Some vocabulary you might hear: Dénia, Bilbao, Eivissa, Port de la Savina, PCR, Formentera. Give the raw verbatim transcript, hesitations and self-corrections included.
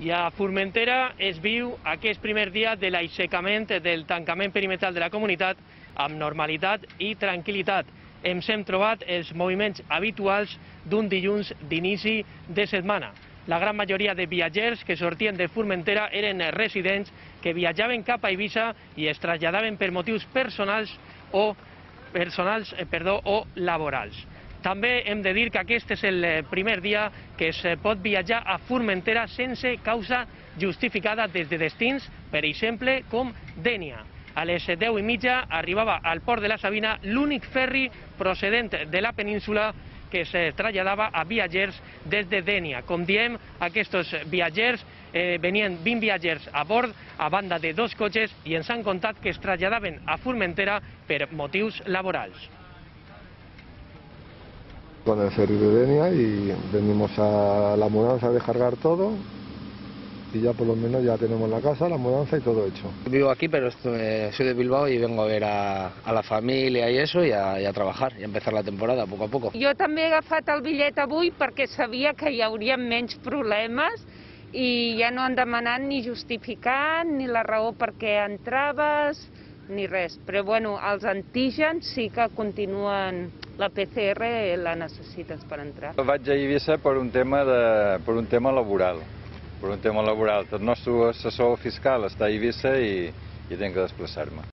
I a Formentera es viu aquest primer dia de l'aixecament del tancament perimetral de la comunitat amb normalitat i tranquil·litat. Ens hem trobat els moviments habituals d'un dilluns d'inici de setmana. La gran majoria de viatgers que sortien de Formentera eren residents que viatjaven cap a Eivissa i es traslladaven per motius personals o personals, perdó, o laborals. També hem de dir que aquest és el primer dia que es pot viatjar a Formentera sense causa justificada des de destins, per exemple, com Dénia. A les deu i mitja arribava al Port de la Savina l'únic ferri procedent de la península que se trasladaba a viatgers desde Dénia. Com diem, aquests viatgers, eh, venien vint viatgers a bord, a banda de dos cotxes, i ens han contat que es traslladaven a Formentera per motius laborals. Con el ferry de Dénia y venimos a la mudanza a descargar todo y ya por lo menos ya tenemos la casa, la mudanza y todo hecho. Vivo aquí, pero eh, soy de Bilbao y vengo a ver a, a la familia y eso y a, y a trabajar y a empezar la temporada poco a poco. Jo també he agafat el bitllet avui perquè sabia que hi hauria menys problemes i ja no han demanat ni justificant ni la raó per què entraves ni res, però bueno, els antígens sí que continuen. La P C R la necessites per entrar. Vaig a Eivissa per un tema de per un tema laboral. Per un tema laboral, el nostre assessor fiscal està a Eivissa i i tinc que desplaçar-me.